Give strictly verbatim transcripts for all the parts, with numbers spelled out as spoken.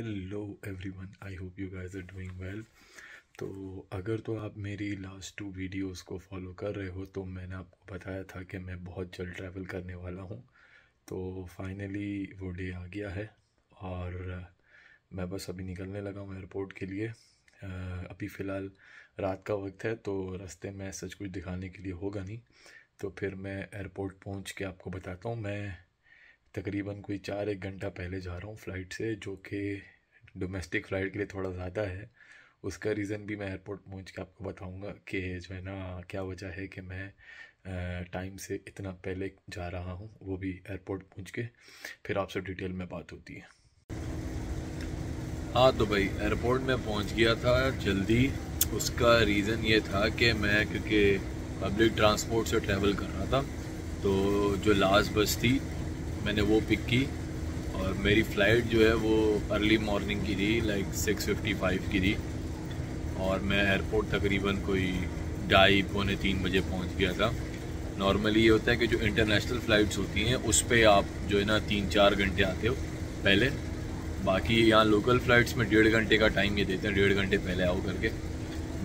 Hello everyone, I hope you guys are doing well. तो अगर तो आप मेरी लास्ट टू वीडियोस को फॉलो कर रहे हो तो मैंने आपको बताया था कि मैं बहुत जल्द ट्रैवल करने वाला हूं। तो फाइनली वो डे आ गया है और मैं बस अभी निकलने लगा हूं एयरपोर्ट के लिए। अभी फ़िलहाल रात का वक्त है तो रास्ते में सच कुछ दिखाने के लिए होगा नहीं, तो फिर मैं एयरपोर्ट पहुँच के आपको बताता हूँ। मैं तकरीबन कोई चार एक घंटा पहले जा रहा हूँ फ़्लाइट से, जो कि डोमेस्टिक फ़्लाइट के लिए थोड़ा ज़्यादा है। उसका रीज़न भी मैं एयरपोर्ट पहुँच के आपको बताऊँगा कि जो है ना क्या वजह है कि मैं टाइम से इतना पहले जा रहा हूँ, वो भी एयरपोर्ट पहुँच के फिर आपसे डिटेल में बात होती है। हाँ तो भाई, एयरपोर्ट में पहुँच गया था जल्दी। उसका रीज़न ये था कि मैं क्योंकि पब्लिक ट्रांसपोर्ट से ट्रैवल कर रहा था तो जो लास्ट बस थी मैंने वो पिक की और मेरी फ़्लाइट जो है वो अर्ली मॉर्निंग की थी, लाइक सिक्स फिफ्टी फाइव की थी और मैं एयरपोर्ट तकरीबन कोई ढाई पौने तीन बजे पहुंच गया था। नॉर्मली ये होता है कि जो इंटरनेशनल फ़्लाइट्स होती हैं उस पर आप जो है ना तीन चार घंटे आते हो पहले, बाकी यहाँ लोकल फ़्लाइट्स में डेढ़ घंटे का टाइम ये देते हैं, डेढ़ घंटे पहले आओ करके।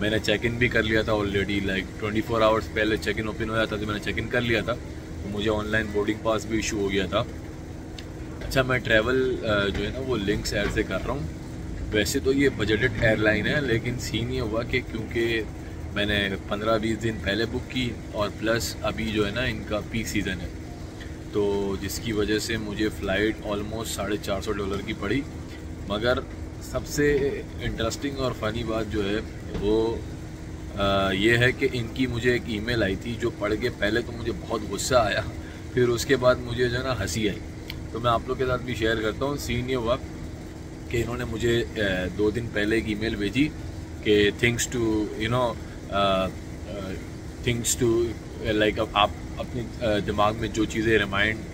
मैंने चेक इन भी कर लिया था already, like twenty four hours पहले चेक इन ओपन हो जाता तो मैंने चेक इन कर लिया था, तो मुझे ऑनलाइन बोर्डिंग पास भी इशू हो गया था। अच्छा, मैं ट्रैवल जो है ना वो लिंक्स एयर से कर रहा हूँ। वैसे तो ये बजटेड एयरलाइन है, लेकिन सीन ये हुआ कि क्योंकि मैंने पंद्रह बीस दिन पहले बुक की और प्लस अभी जो है ना इनका पीक सीज़न है, तो जिसकी वजह से मुझे फ़्लाइट ऑलमोस्ट साढ़े चार सौ डॉलर की पड़ी। मगर सबसे इंटरेस्टिंग और फ़नी बात जो है वो आ, ये है कि इनकी मुझे एक ईमेल आई थी जो पढ़ के पहले तो मुझे बहुत गुस्सा आया, फिर उसके बाद मुझे जो है ना हंसी आई, तो मैं आप लोग के साथ भी शेयर करता हूँ। सीन ये हुआ कि इन्होंने मुझे दो दिन पहले एक ईमेल भेजी कि things to you know things to like आप अपने दिमाग में जो चीज़ें रिमाइंड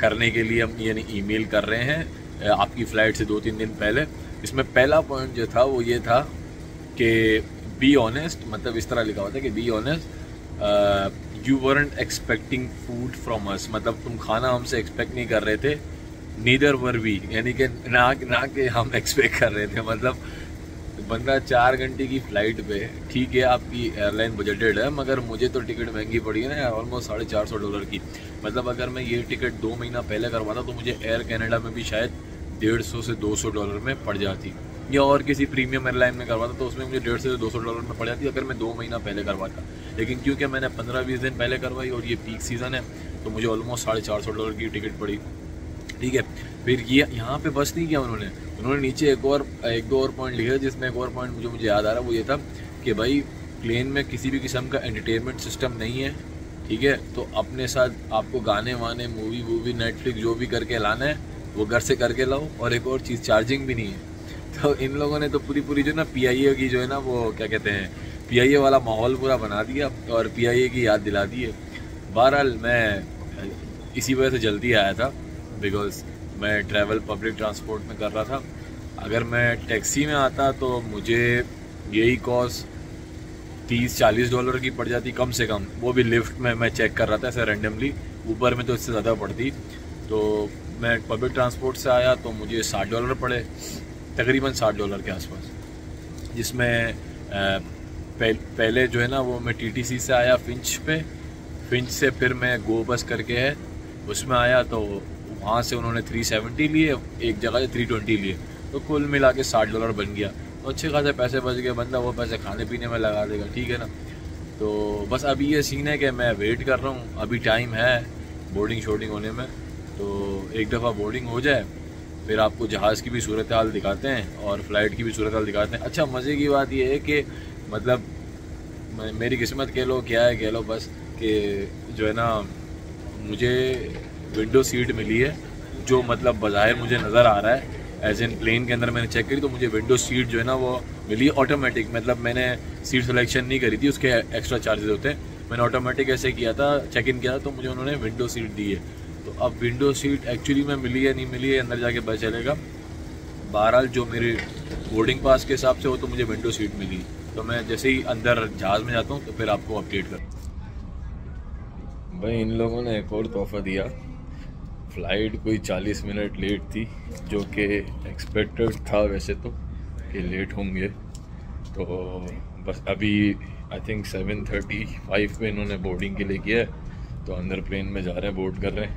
करने के लिए हम यानी ईमेल कर रहे हैं आपकी फ़्लाइट से दो तीन दिन पहले। इसमें पहला पॉइंट जो था वो ये था कि बी ऑनेस्ट, मतलब इस तरह लिखा हुआ था कि be honest you weren't expecting food from us, मतलब तुम खाना हमसे एक्सपेक्ट नहीं कर रहे थे, नीदर वर वी, यानी कि ना ना कि हम एक्सपेक्ट कर रहे थे। मतलब बंदा चार घंटे की फ़्लाइट पे, ठीक है आपकी एयरलाइन बजटेड है मगर मुझे तो टिकट महंगी पड़ी है ना, ऑलमोस्ट साढ़े चार सौ डॉलर की। मतलब अगर मैं ये टिकट दो महीना पहले करवाता तो मुझे एयर कैनेडा में भी शायद डेढ़ सौ से दो सौ डॉलर में पड़ जाती, या और किसी प्रीमियम एयरलाइन में करवाता तो उसमें मुझे डेढ़ सौ से दो सौ डॉलर में पड़ जाती अगर मैं दो महीना पहले करवाता। लेकिन क्योंकि मैंने पंद्रह बीस दिन पहले करवाई और ये पीक सीज़न है तो मुझे ऑलमोस्ट साढ़े चार सौ डॉलर की टिकट पड़ी, ठीक है। फिर ये यहाँ पे बस नहीं किया उन्होंने, उन्होंने नीचे एक और एक दो और पॉइंट लिखे जिसमें एक और पॉइंट मुझे मुझे याद आ रहा वो ये था कि भाई प्लेन में किसी भी किस्म का एंटरटेनमेंट सिस्टम नहीं है, ठीक है, तो अपने साथ आपको गाने वाने मूवी वूवी नेटफ्लिक्स जो भी करके लाना है वो घर से करके लाओ। और एक और चीज़, चार्जिंग भी नहीं है। तो इन लोगों ने तो पूरी पूरी जो ना पीआईए की जो है ना वो क्या कहते हैं पीआईए वाला माहौल पूरा बना दिया और पीआईए की याद दिला दी है। बहरहाल मैं इसी वजह से जल्दी आया था बिकॉज़ मैं ट्रैवल पब्लिक ट्रांसपोर्ट में कर रहा था। अगर मैं टैक्सी में आता तो मुझे यही कॉस्ट तीस चालीस डॉलर की पड़ जाती कम से कम, वो भी लिफ्ट में मैं चेक कर रहा था ऐसे रेंडमली, ऊबर में तो इससे ज़्यादा पड़ती। तो मैं पब्लिक ट्रांसपोर्ट से आया तो मुझे साठ डॉलर पड़े, तकरीबन साठ डॉलर के आसपास, जिसमें पहले जो है ना वो मैं टीटीसी से आया फिंच पे, फिंच से फिर मैं गो बस करके है उसमें आया तो वहाँ से उन्होंने तीन सौ सत्तर लिए, एक जगह से तीन सौ बीस लिए, तो कुल मिला के साठ डॉलर बन गया। तो अच्छे खासे पैसे बच गए, बंदा वो पैसे खाने पीने में लगा देगा, ठीक है ना। तो बस अभी ये सीन है कि मैं वेट कर रहा हूँ, अभी टाइम है बोर्डिंग शोर्डिंग होने में, तो एक दफ़ा बोर्डिंग हो जाए फिर आपको जहाज़ की भी सूरत हाल दिखाते हैं और फ़्लाइट की भी सूरत हाल दिखाते हैं। अच्छा, मज़े की बात यह है कि मतलब मेरी किस्मत कह लो क्या है कह लो बस कि जो है ना मुझे विंडो सीट मिली है, जो मतलब बज़ाहिर मुझे नज़र आ रहा है एज इन प्लेन के अंदर मैंने चेक करी तो मुझे विंडो सीट जो है ना वो मिली ऑटोमेटिक, मतलब मैंने सीट सिलेक्शन नहीं करी थी, उसके एक्स्ट्रा चार्जेज होते हैं। मैंने ऑटोमेटिक ऐसे किया था, चेक इन किया था तो मुझे उन्होंने विंडो सीट दी है। तो अब विंडो सीट एक्चुअली में मिली या नहीं मिली है अंदर जाके पता चलेगा। बहरहाल जो मेरे बोर्डिंग पास के हिसाब से हो तो मुझे विंडो सीट मिली, तो मैं जैसे ही अंदर जहाज़ में जाता हूँ तो फिर आपको अपडेट कर। भाई इन लोगों ने एक और तोहफा दिया, फ़्लाइट कोई चालीस मिनट लेट थी, जो कि एक्सपेक्टेड था वैसे तो कि लेट होंगे। तो बस अभी I think seven thirty five पे इन्होंने बोर्डिंग के लिए किया है, तो अंदर प्लेन में जा रहे हैं, बोर्ड कर रहे हैं,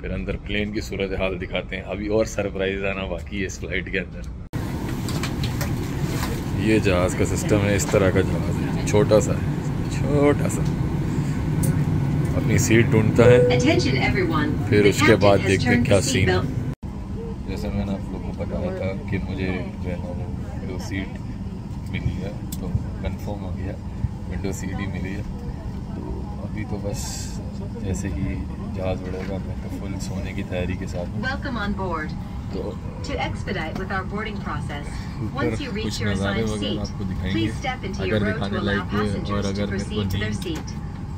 फिर अंदर प्लेन की सूरत हाल दिखाते हैं। अभी और सरप्राइज आना बाकी है इस फ़्लाइट के अंदर। ये जहाज़ का सिस्टम है, इस तरह का जहाज़ है, छोटा सा है, छोटा सा। अपनी सीट ढूंढता है, फिर उसके बाद देखते हैं क्या सीन है। जैसे मैंने आप लोगों को बताया था कि मुझे जो है ना विंडो सीट मिली है, तो कंफर्म हो गया, विंडो सीट ही मिली है। तो अभी तो बस जैसे ही जहाज़ बढ़ेगा मैं तो फुल सोने की तैयारी के साथ। तो ऊपर कुछ नज़ारे वगैरह आपको दिखाएंगे अगर दिखाने लायक हुए, और अगर मेरे को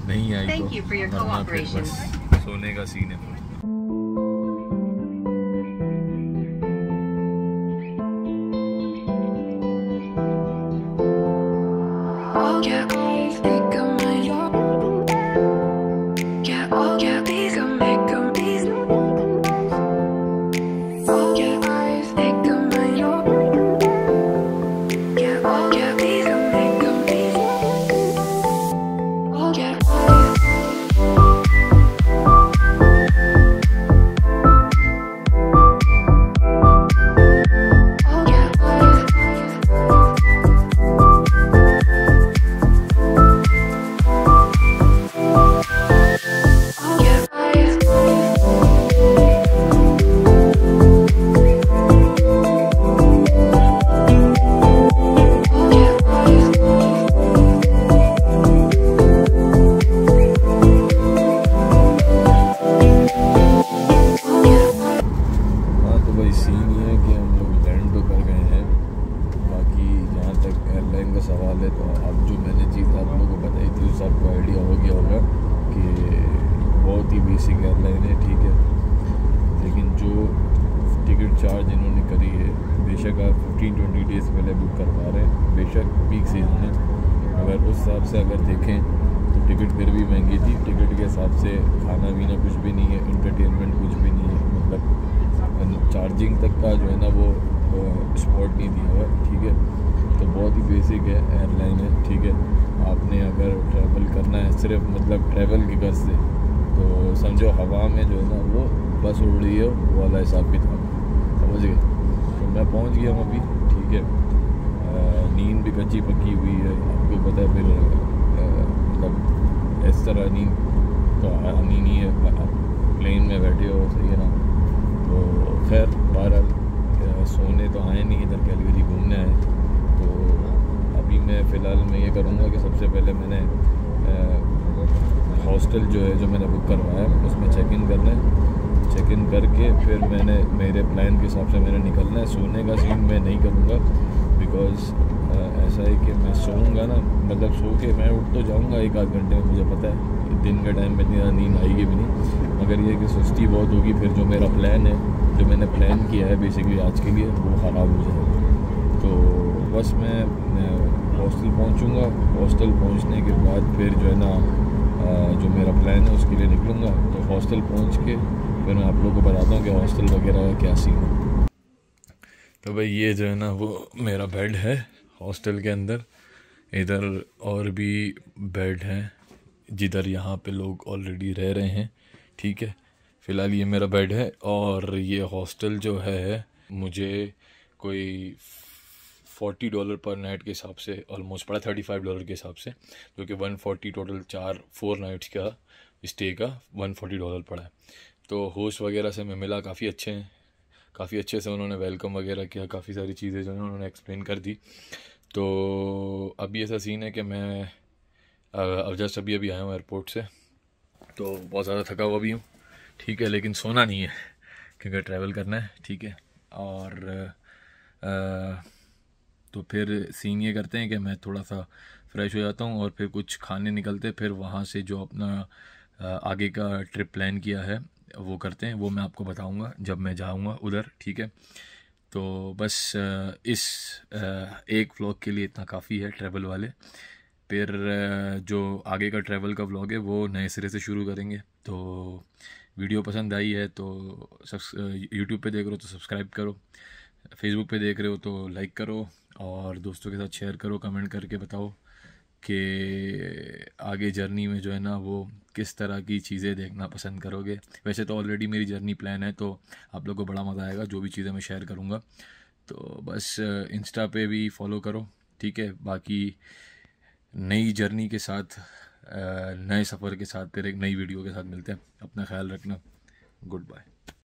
नहीं आई तो बस सोने का सीन है। चार्जिंग तक का जो है ना वो स्पॉट नहीं दिया हुआ, ठीक है। तो बहुत ही बेसिक है एयरलाइन है, ठीक है। आपने अगर ट्रैवल करना है सिर्फ मतलब ट्रैवल की गर्ज से, तो समझो हवा में जो है ना वो बस उड़ रही है वाला हिसाब किताब, समझ गए। तो मैं पहुंच गया हूँ अभी, ठीक है। नींद भी कच्ची पक्की हुई है, आपको पता है, फिर मतलब इस तरह नींद तो आनी नहीं है, प्लेन में बैठे हो, सही है ना। तो खैर बहरहाल सोने तो आए नहीं, इधर कैलगरी घूमने आए। तो अभी मैं फ़िलहाल मैं ये करूँगा कि सबसे पहले मैंने हॉस्टल जो है जो मैंने बुक करवाया है उसमें चेक इन करना है। चेक इन करके फिर मैंने मेरे प्लान के हिसाब से मैंने निकलना है। सोने का सीन मैं नहीं करूँगा, बिकॉज़ ऐसा है कि मैं सोऊंगा ना, मतलब सो के मैं उठ तो जाऊँगा एक आध घंटे में, मुझे पता है दिन के टाइम में इतनी ज़्यादा नींद आएगी भी नहीं, मगर ये कि सुस्ती बहुत होगी, फिर जो मेरा प्लान है जो मैंने प्लान किया है बेसिकली आज के लिए वो ख़राब हो जाएगा। तो बस मैं हॉस्टल पहुंचूंगा, हॉस्टल पहुंचने के बाद फिर जो है ना जो मेरा प्लान है उसके लिए निकलूँगा। तो हॉस्टल पहुंच के फिर मैं आप लोगों को बताता हूँ कि हॉस्टल वगैरह क्या सीन है। तो भाई ये जो है ना वो मेरा बेड है हॉस्टल के अंदर, इधर और भी बेड हैं जिधर यहाँ पे लोग ऑलरेडी रह रहे हैं, ठीक है। फ़िलहाल ये मेरा बेड है, और ये हॉस्टल जो है मुझे कोई फोर्टी डॉलर पर नाइट के हिसाब से ऑलमोस्ट पड़ा, थर्टी फाइव डॉलर के हिसाब से, जो कि वन फोर्टी टोटल चार फोर नाइट्स का स्टे का वन फोर्टी डॉलर पड़ा है। तो होस्ट वगैरह से मैं मिला, काफ़ी अच्छे हैं, काफ़ी अच्छे से उन्होंने वेलकम वगैरह किया, काफ़ी सारी चीज़ें जो है उन्होंने एक्सप्लेन कर दी। तो अभी ऐसा सीन है कि मैं अब जस्ट अभी अभी आया हूँ एयरपोर्ट से, तो बहुत ज़्यादा थका हुआ भी हूँ, ठीक है, लेकिन सोना नहीं है क्योंकि ट्रैवल करना है, ठीक है। और आ, तो फिर सीन ये करते हैं कि मैं थोड़ा सा फ्रेश हो जाता हूँ और फिर कुछ खाने निकलते, फिर वहाँ से जो अपना आगे का ट्रिप प्लान किया है वो करते हैं, वो मैं आपको बताऊँगा जब मैं जाऊँगा उधर, ठीक है। तो बस इस एक व्लॉग के लिए इतना काफ़ी है ट्रैवल वाले, फिर जो आगे का ट्रैवल का व्लॉग है वो नए सिरे से शुरू करेंगे। तो वीडियो पसंद आई है तो यूट्यूब पे देख रहे हो तो सब्सक्राइब करो, फेसबुक पे देख रहे हो तो लाइक करो और दोस्तों के साथ शेयर करो, कमेंट करके बताओ कि आगे जर्नी में जो है ना वो किस तरह की चीज़ें देखना पसंद करोगे। वैसे तो ऑलरेडी मेरी जर्नी प्लान है तो आप लोगों को बड़ा मज़ा आएगा जो भी चीज़ें मैं शेयर करूँगा, तो बस इंस्टा पे भी फॉलो करो, ठीक है। बाकी नई जर्नी के साथ, नए सफ़र के साथ, तेरे एक नई वीडियो के साथ मिलते हैं। अपना ख्याल रखना, गुड बाय।